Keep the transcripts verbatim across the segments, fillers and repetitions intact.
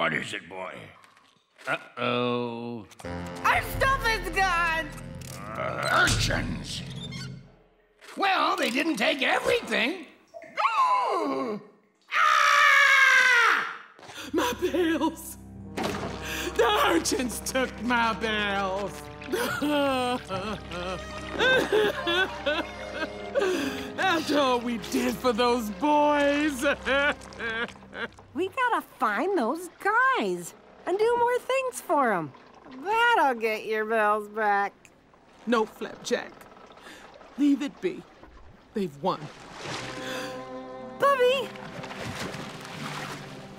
What is it, boy? Uh-oh. Our stuff is gone! Uh, urchins! Well, they didn't take everything. Oh! Ah! My bills! The urchins took my bills! That's all we did for those boys. We gotta find those guys and do more things for them. That'll get your bills back. No, Flapjack. Leave it be. They've won. Bubby!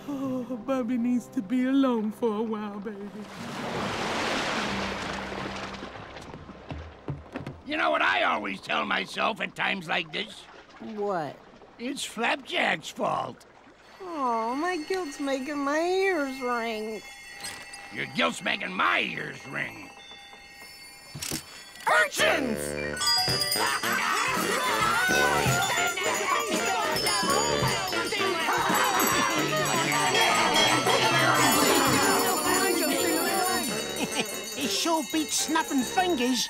Oh, Bubby needs to be alone for a while, baby. You know what I always tell myself at times like this? What? It's Flapjack's fault. Oh, my guilt's making my ears ring. Your guilt's making my ears ring. Urchins! He sure beats snapping fingers.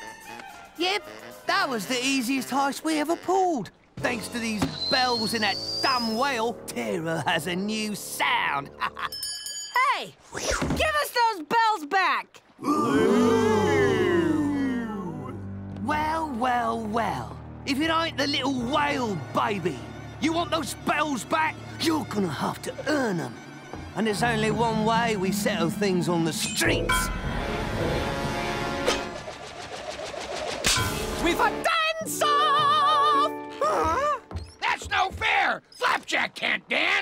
Yep, that was the easiest heist we ever pulled. Thanks to these bells in that dumb whale, Terra has a new sound. Hey, give us those bells back! Ooh. Well, well, well. If it ain't the little whale, baby, you want those bells back, you're gonna have to earn them. And there's only one way we settle things on the streets. We've a dance-off! Huh? That's no fair! Flapjack can't dance!